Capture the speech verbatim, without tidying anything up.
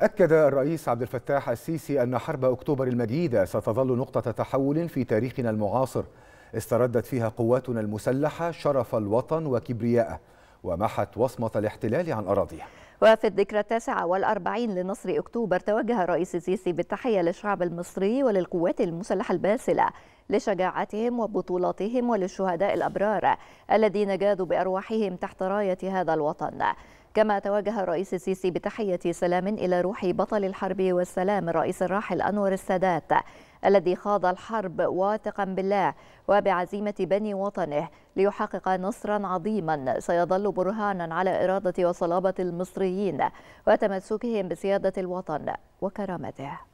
أكد الرئيس عبد الفتاح السيسي أن حرب أكتوبر المجيدة ستظل نقطة تحول في تاريخنا المعاصر استردت فيها قواتنا المسلحة شرف الوطن وكبرياءه ومحت وصمة الاحتلال عن أراضيه. وفي الذكرى التاسعة والأربعين لنصر أكتوبر توجه الرئيس السيسي بالتحية للشعب المصري وللقوات المسلحة الباسلة لشجاعتهم وبطولاتهم وللشهداء الأبرار الذين جاذوا بأرواحهم تحت راية هذا الوطن. كما توجه الرئيس السيسي بتحية سلام إلى روح بطل الحرب والسلام الرئيس الراحل أنور السادات الذي خاض الحرب واثقا بالله وبعزيمة بني وطنه ليحقق نصرا عظيما سيظل برهانا على إرادة وصلابة المصريين وتمسكهم بسيادة الوطن وكرامته.